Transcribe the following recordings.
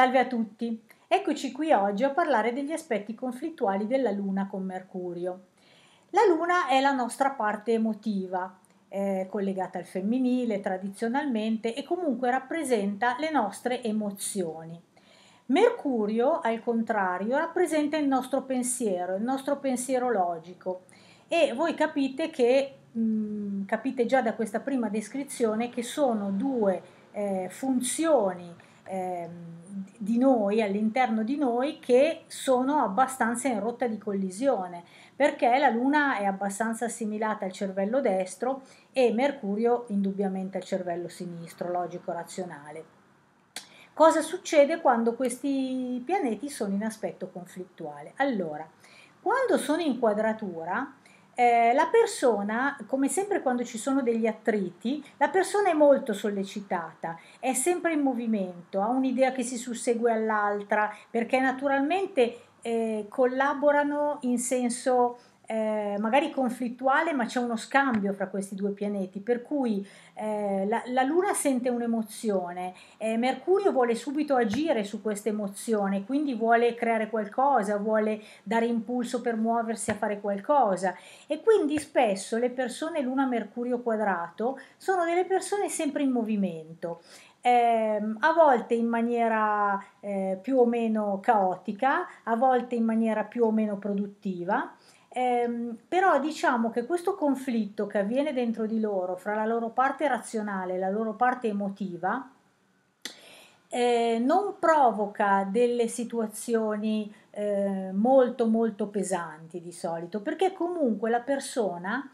Salve a tutti! Eccoci qui oggi a parlare degli aspetti conflittuali della Luna con Mercurio. La Luna è la nostra parte emotiva, collegata al femminile tradizionalmente e comunque rappresenta le nostre emozioni. Mercurio, al contrario, rappresenta il nostro pensiero logico e voi capite che, capite già da questa prima descrizione che sono due funzioni di noi, all'interno di noi, che sono abbastanza in rotta di collisione, perché la Luna è abbastanza assimilata al cervello destro e Mercurio indubbiamente al cervello sinistro, logico-razionale. Cosa succede quando questi pianeti sono in aspetto conflittuale? Allora, quando sono in quadratura, la persona, come sempre quando ci sono degli attriti, la persona è molto sollecitata, è sempre in movimento, ha un'idea che si sussegue all'altra, perché naturalmente collaborano in senso magari conflittuale, ma c'è uno scambio fra questi due pianeti, per cui la Luna sente un'emozione, Mercurio vuole subito agire su questa emozione, quindi vuole creare qualcosa, vuole dare impulso per muoversi a fare qualcosa, e quindi spesso le persone Luna-Mercurio quadrato sono delle persone sempre in movimento, a volte in maniera più o meno caotica, a volte in maniera più o meno produttiva. Però diciamo che questo conflitto che avviene dentro di loro fra la loro parte razionale e la loro parte emotiva non provoca delle situazioni molto molto pesanti di solito, perché comunque la persona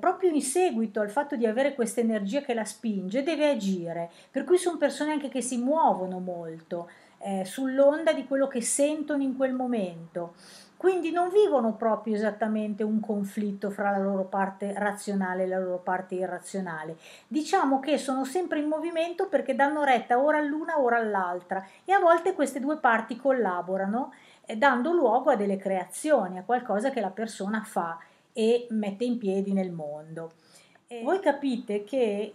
proprio in seguito al fatto di avere questa energia che la spinge deve agire, per cui sono persone anche che si muovono molto sull'onda di quello che sentono in quel momento. Quindi non vivono proprio esattamente un conflitto fra la loro parte razionale e la loro parte irrazionale. Diciamo che sono sempre in movimento perché danno retta ora all'una ora all'altra e a volte queste due parti collaborano dando luogo a delle creazioni, a qualcosa che la persona fa e mette in piedi nel mondo. E voi capite che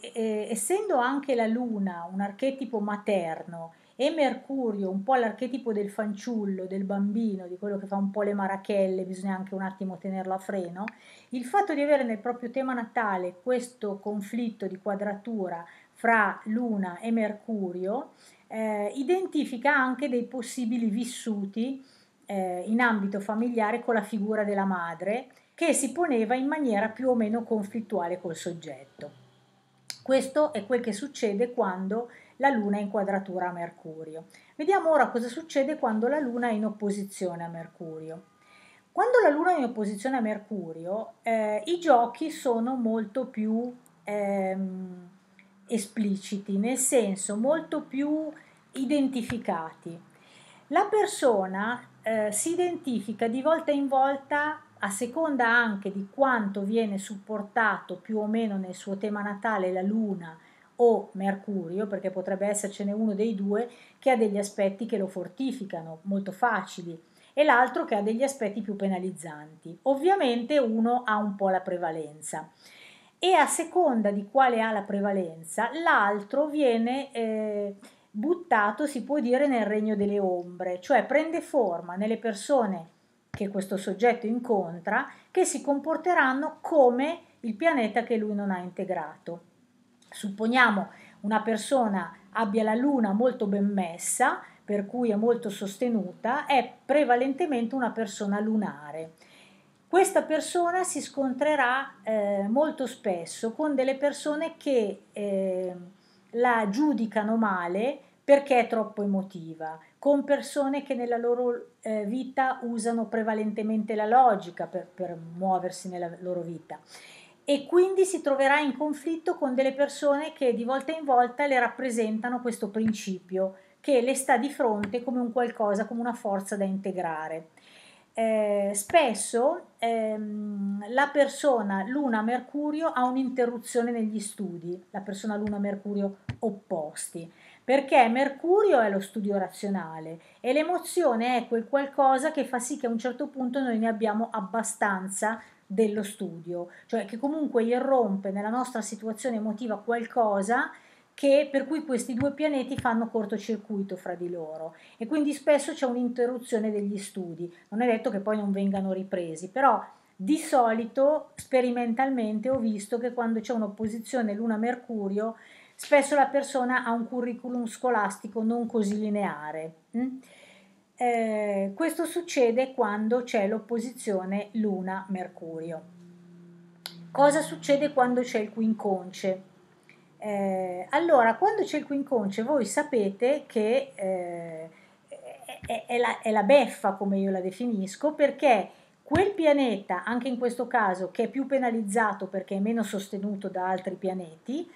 essendo anche la Luna un archetipo materno e Mercurio un po' l'archetipo del fanciullo, del bambino, di quello che fa un po' le marachelle, bisogna anche un attimo tenerlo a freno, il fatto di avere nel proprio tema natale questo conflitto di quadratura fra Luna e Mercurio identifica anche dei possibili vissuti in ambito familiare con la figura della madre, che si poneva in maniera più o meno conflittuale col soggetto. Questo è quel che succede quando la Luna è in quadratura a Mercurio. Vediamo ora cosa succede quando la Luna è in opposizione a Mercurio. Quando la Luna è in opposizione a Mercurio, i giochi sono molto più espliciti, nel senso molto più identificati. La persona si identifica di volta in volta a seconda anche di quanto viene supportato più o meno nel suo tema natale la Luna o Mercurio, perché potrebbe essercene uno dei due che ha degli aspetti che lo fortificano, molto facili, e l'altro che ha degli aspetti più penalizzanti. Ovviamente uno ha un po' la prevalenza e a seconda di quale ha la prevalenza l'altro viene buttato, si può dire, nel regno delle ombre, cioè prende forma nelle persone che questo soggetto incontra, che si comporteranno come il pianeta che lui non ha integrato. Supponiamo una persona abbia la Luna molto ben messa, per cui è molto sostenuta, è prevalentemente una persona lunare. Questa persona si scontrerà molto spesso con delle persone che la giudicano male perché è troppo emotiva, con persone che nella loro vita usano prevalentemente la logica per muoversi nella loro vita, e quindi si troverà in conflitto con delle persone che di volta in volta le rappresentano questo principio che le sta di fronte come un qualcosa, come una forza da integrare. Spesso la persona Luna-Mercurio ha un'interruzione negli studi, la persona Luna-Mercurio opposti, perché Mercurio è lo studio razionale e l'emozione è quel qualcosa che fa sì che a un certo punto noi ne abbiamo abbastanza dello studio, cioè che comunque irrompe nella nostra situazione emotiva qualcosa per cui questi due pianeti fanno cortocircuito fra di loro e quindi spesso c'è un'interruzione degli studi. Non è detto che poi non vengano ripresi, però di solito sperimentalmente ho visto che quando c'è un'opposizione Luna-Mercurio spesso la persona ha un curriculum scolastico non così lineare. Questo succede quando c'è l'opposizione Luna-Mercurio. Cosa succede quando c'è il quinconce? Allora, quando c'è il quinconce voi sapete che è la beffa, come io la definisco, perché quel pianeta, anche in questo caso, che è più penalizzato perché è meno sostenuto da altri pianeti,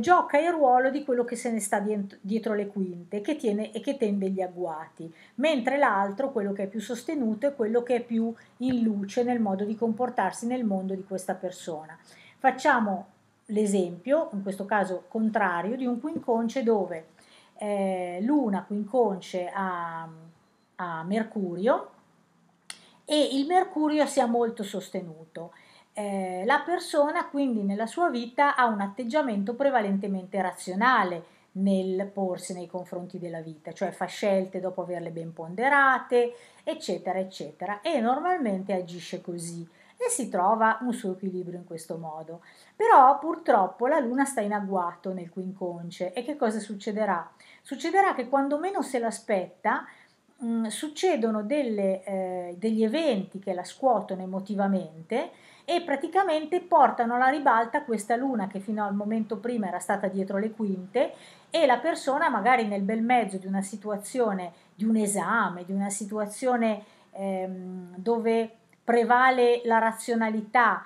gioca il ruolo di quello che se ne sta dietro le quinte, che tiene e che tende gli agguati, mentre l'altro, quello che è più sostenuto, è quello che è più in luce nel modo di comportarsi nel mondo di questa persona. Facciamo l'esempio, in questo caso contrario, di un quinconce dove Luna quinconce a Mercurio e il Mercurio sia molto sostenuto. La persona quindi nella sua vita ha un atteggiamento prevalentemente razionale nel porsi nei confronti della vita, cioè fa scelte dopo averle ben ponderate, eccetera eccetera, e normalmente agisce così e si trova un suo equilibrio in questo modo. Però purtroppo la Luna sta in agguato nel quinconce e che cosa succederà? Succederà che quando meno se l'aspetta succedono degli eventi che la scuotono emotivamente e praticamente portano alla ribalta questa Luna che fino al momento prima era stata dietro le quinte, e la persona magari nel bel mezzo di una situazione, di un esame, di una situazione dove prevale la razionalità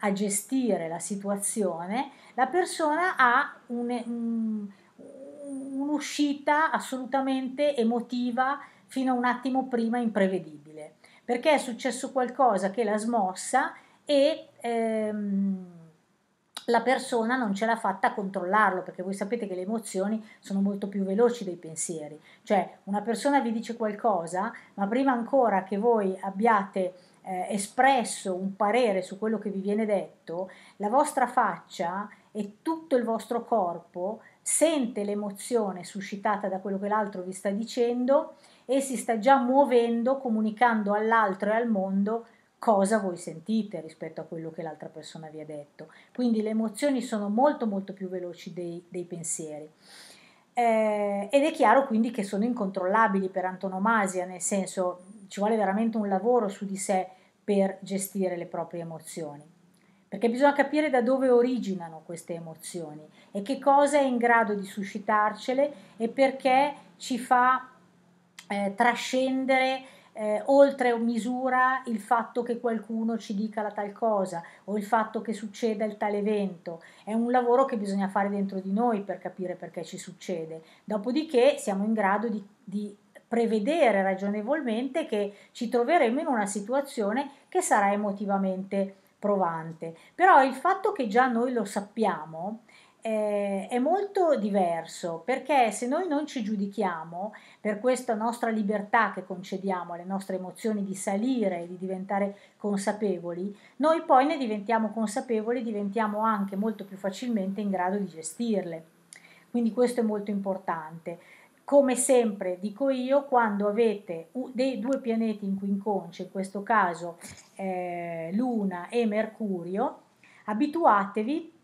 a gestire la situazione, la persona ha un'uscita assolutamente emotiva fino a un attimo prima imprevedibile, perché è successo qualcosa che l'ha smossa e la persona non ce l'ha fatta a controllarlo, perché voi sapete che le emozioni sono molto più veloci dei pensieri, cioè una persona vi dice qualcosa, ma prima ancora che voi abbiate espresso un parere su quello che vi viene detto, la vostra faccia e tutto il vostro corpo sente l'emozione suscitata da quello che l'altro vi sta dicendo e si sta già muovendo, comunicando all'altro e al mondo cosa voi sentite rispetto a quello che l'altra persona vi ha detto. Quindi le emozioni sono molto molto più veloci dei pensieri, ed è chiaro quindi che sono incontrollabili per antonomasia, nel senso ci vuole veramente un lavoro su di sé per gestire le proprie emozioni, perché bisogna capire da dove originano queste emozioni e che cosa è in grado di suscitarcele e perché ci fa trascendere oltre misura il fatto che qualcuno ci dica la tal cosa o il fatto che succeda il tale evento. È un lavoro che bisogna fare dentro di noi per capire perché ci succede, dopodiché siamo in grado di prevedere ragionevolmente che ci troveremo in una situazione che sarà emotivamente provante. Però il fatto che già noi lo sappiamo è molto diverso, perché se noi non ci giudichiamo per questa nostra libertà che concediamo alle nostre emozioni di salire e di diventare consapevoli, noi poi ne diventiamo consapevoli e diventiamo anche molto più facilmente in grado di gestirle. Quindi questo è molto importante. Come sempre dico io, quando avete dei due pianeti in quinconce, in questo caso Luna e Mercurio, abituatevi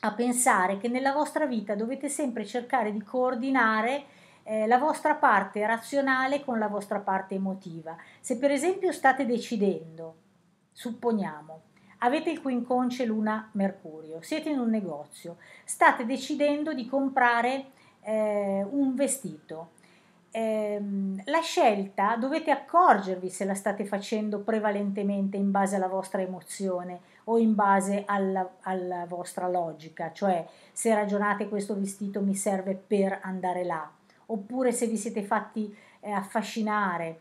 a pensare che nella vostra vita dovete sempre cercare di coordinare la vostra parte razionale con la vostra parte emotiva. Se per esempio state decidendo, supponiamo, avete il quinconce Luna-Mercurio, siete in un negozio, state decidendo di comprare un vestito, la scelta dovete accorgervi se la state facendo prevalentemente in base alla vostra emozione o in base alla vostra logica, cioè se ragionate questo vestito mi serve per andare là, oppure se vi siete fatti affascinare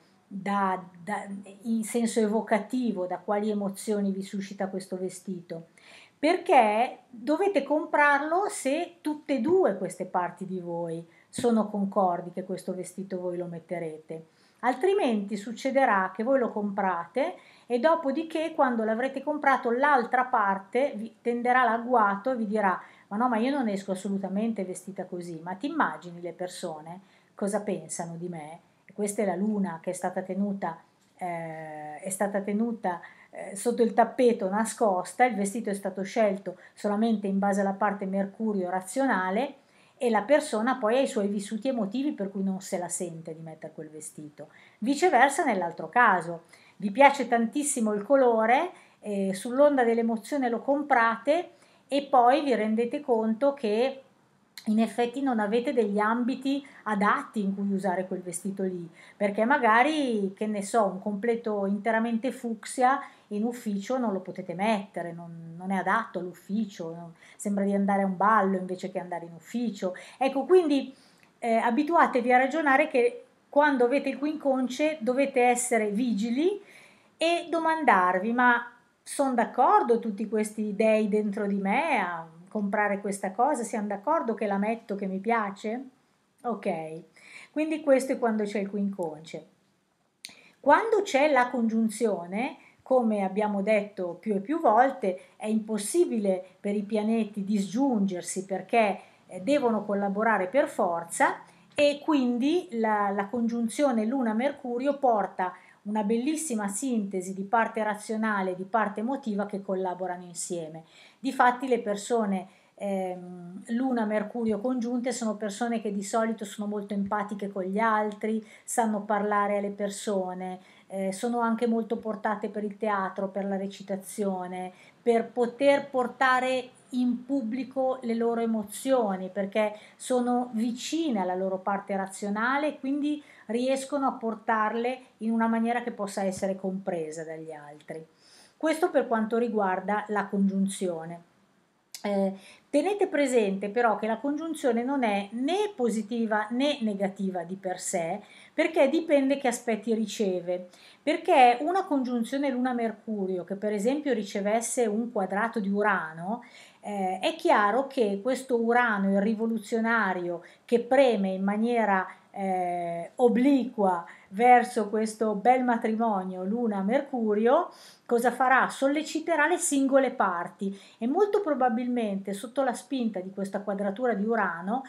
in senso evocativo da quali emozioni vi suscita questo vestito, perché dovete comprarlo se tutte e due queste parti di voi sono concordi che questo vestito voi lo metterete. altrimenti succederà che voi lo comprate e dopodiché, quando l'avrete comprato, l'altra parte vi tenderà l'agguato e vi dirà: ma no, ma io non esco assolutamente vestita così, ma ti immagini le persone cosa pensano di me? Questa è la luna che è stata tenuta sotto il tappeto, nascosta. Il vestito è stato scelto solamente in base alla parte mercurio razionale e la persona poi ha i suoi vissuti emotivi, per cui non se la sente di mettere quel vestito. Viceversa nell'altro caso: vi piace tantissimo il colore, sull'onda dell'emozione lo comprate e poi vi rendete conto che in effetti non avete degli ambiti adatti in cui usare quel vestito lì, perché magari, che ne so, un completo interamente fucsia in ufficio non lo potete mettere, non è adatto all'ufficio, sembra di andare a un ballo invece che andare in ufficio. Ecco, quindi abituatevi a ragionare che quando avete il quinconce dovete essere vigili e domandarvi: ma sono d'accordo tutti questi dei dentro di me a comprare questa cosa? Siamo d'accordo che la metto, che mi piace? Ok, quindi questo è quando c'è il quinconce. Quando c'è la congiunzione, come abbiamo detto più e più volte, è impossibile per i pianeti disgiungersi perché devono collaborare per forza, e quindi la congiunzione Luna-Mercurio porta una bellissima sintesi di parte razionale e di parte emotiva che collaborano insieme. Difatti le persone Luna-Mercurio congiunte sono persone che di solito sono molto empatiche con gli altri, sanno parlare alle persone, sono anche molto portate per il teatro, per la recitazione, per poter portare in pubblico le loro emozioni, perché sono vicine alla loro parte razionale, quindi riescono a portarle in una maniera che possa essere compresa dagli altri. Questo per quanto riguarda la congiunzione. Tenete presente però che la congiunzione non è né positiva né negativa di per sé, perché dipende che aspetti riceve. Perché una congiunzione Luna-Mercurio che per esempio ricevesse un quadrato di Urano, è chiaro che questo Urano, il rivoluzionario, che preme in maniera obliqua verso questo bel matrimonio Luna-Mercurio, cosa farà? Solleciterà le singole parti, e molto probabilmente sotto la spinta di questa quadratura di Urano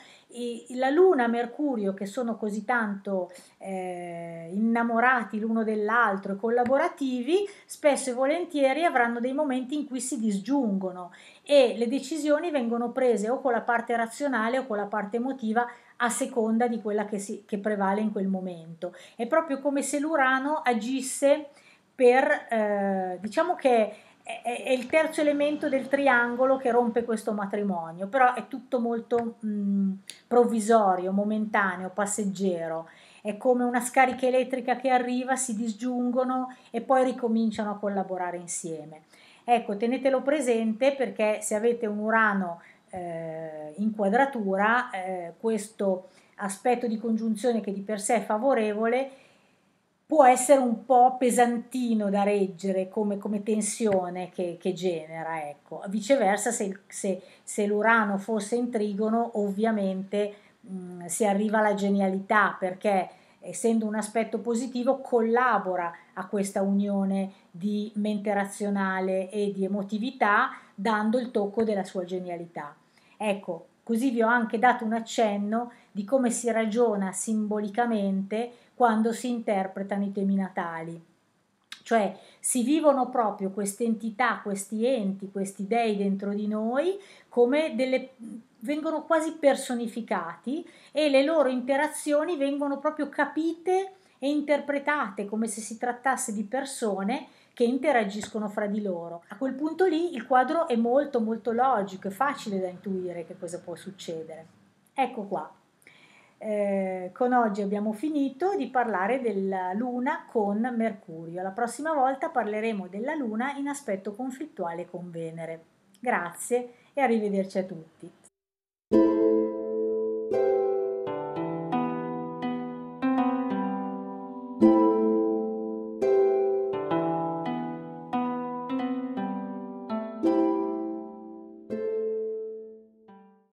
la Luna-Mercurio, che sono così tanto innamorati l'uno dell'altro e collaborativi, spesso e volentieri avranno dei momenti in cui si disgiungono e le decisioni vengono prese o con la parte razionale o con la parte emotiva, a seconda di quella che prevale in quel momento. È proprio come se l'Urano agisse per, diciamo che è il terzo elemento del triangolo che rompe questo matrimonio, però è tutto molto provvisorio, momentaneo, passeggero. È come una scarica elettrica che arriva, si disgiungono e poi ricominciano a collaborare insieme. Ecco, tenetelo presente, perché se avete un Urano in quadratura, questo aspetto di congiunzione, che di per sé è favorevole, può essere un po' pesantino da reggere come tensione che genera. Ecco. Viceversa, se l'Urano fosse in trigono, ovviamente si arriva alla genialità, perché essendo un aspetto positivo collabora a questa unione di mente razionale e di emotività, dando il tocco della sua genialità. Ecco, così vi ho anche dato un accenno di come si ragiona simbolicamente quando si interpretano i temi natali. Cioè si vivono proprio queste entità, questi enti, questi dei dentro di noi, come vengono quasi personificati, e le loro interazioni vengono proprio capite e interpretate come se si trattasse di persone che interagiscono fra di loro. A quel punto lì il quadro è molto molto logico, è facile da intuire che cosa può succedere. Ecco qua, con oggi abbiamo finito di parlare della Luna con Mercurio. La prossima volta parleremo della Luna in aspetto conflittuale con Venere. Grazie e arrivederci a tutti.